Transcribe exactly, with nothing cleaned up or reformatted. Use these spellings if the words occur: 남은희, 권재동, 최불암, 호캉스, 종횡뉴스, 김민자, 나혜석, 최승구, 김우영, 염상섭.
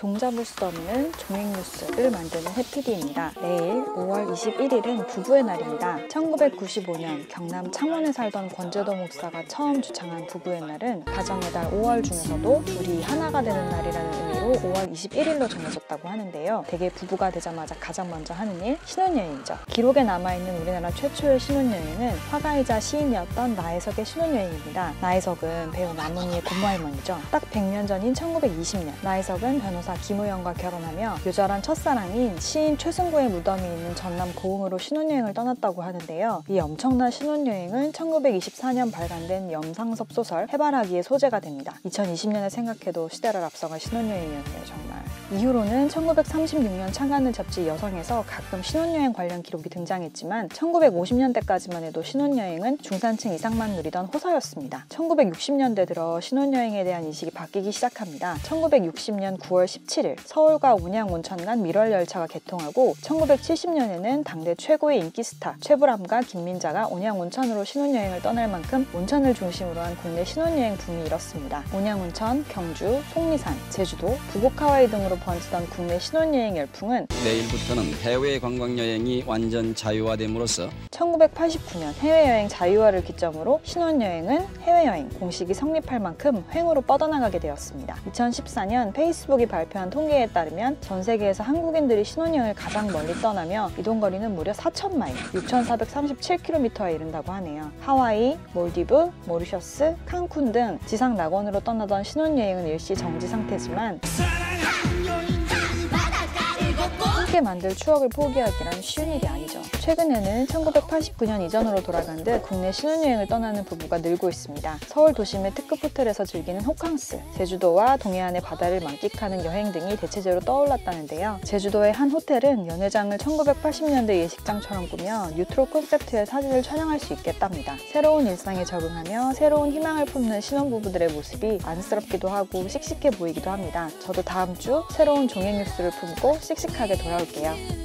종잡을 수 없는 종횡뉴스를 만드는 해피디입니다. 내일 오월 이십일일은 부부의 날입니다. 천구백구십오년 경남 창원에 살던 권재동 목사가 처음 주창한 부부의 날은 가정의 달 오월 중에서도 둘이 하나가 되는 날이라는 의미로 오월 이십일일로 정해졌다고 하는데요. 대개 부부가 되자마자 가장 먼저 하는 일, 신혼여행이죠. 기록에 남아있는 우리나라 최초의 신혼여행은 화가이자 시인이었던 나혜석의 신혼여행입니다. 나혜석은 배우 남은희의 고모할머니죠. 딱 백 년 전인 천구백이십년 나혜석은 변호사 김우영과 결혼하며 요절한 첫사랑인 시인 최승구의 무덤이 있는 전남 고흥으로 신혼여행을 떠났다고 하는데요. 이 엄청난 신혼여행은 천구백이십사년 발간된 염상섭 소설 해바라기의 소재가 됩니다. 이천이십년에 생각해도 시대를 앞서간 신혼여행이었네요, 정말. 이후로는 천구백삼십육년 창간을 잡지 여성에서 가끔 신혼여행 관련 기록이 등장했지만 천구백오십년대까지만 해도 신혼여행은 중산층 이상만 누리던 호사였습니다. 천구백육십년대 들어 신혼여행에 대한 인식이 바뀌기 시작합니다. 천구백육십년 구월 십칠일 서울과 운양 온천 간 밀월 열차가 개통하고 천구백칠십년에는 당대 최고의 인기 스타 최불암과 김민자가 온양 온천으로 신혼여행을 떠날 만큼 온천을 중심으로 한 국내 신혼여행 붐이 일었습니다. 온양 온천, 경주, 속리산, 제주도, 부곡 하와이 등으로 번지던 국내 신혼여행 열풍은 내일부터는 해외 관광여행이 완전 자유화됨으로써 천구백팔십구년 해외여행 자유화를 기점으로 신혼여행은 해외여행 공식이 성립할 만큼 횡으로 뻗어나가게 되었습니다. 이천십사년 페이스북이 발표한 통계에 따르면 전 세계에서 한국인들이 신혼여행을 가장 멀리 떠나며 이동거리는 무려 사천 마일, 육천사백삼십칠 킬로미터에 이른다고 하네요. 하와이, 몰디브, 모리셔스, 칸쿤 등 지상 낙원으로 떠나던 신혼여행은 일시 정지 상태지만 함께 만들 추억을 포기하기란 쉬운 일이 아니죠. 최근에는 천구백팔십구년 이전으로 돌아간 듯 국내 신혼여행을 떠나는 부부가 늘고 있습니다. 서울 도심의 특급 호텔에서 즐기는 호캉스, 제주도와 동해안의 바다를 만끽하는 여행 등이 대체제로 떠올랐다는데요. 제주도의 한 호텔은 연회장을 천구백팔십년대 예식장처럼 꾸며 뉴트로 콘셉트의 사진을 촬영할 수 있겠답니다. 새로운 일상에 적응하며 새로운 희망을 품는 신혼부부들의 모습이 안쓰럽기도 하고 씩씩해 보이기도 합니다. 저도 다음 주 새로운 종횡뉴스를 품고 씩씩하게 돌아올게요.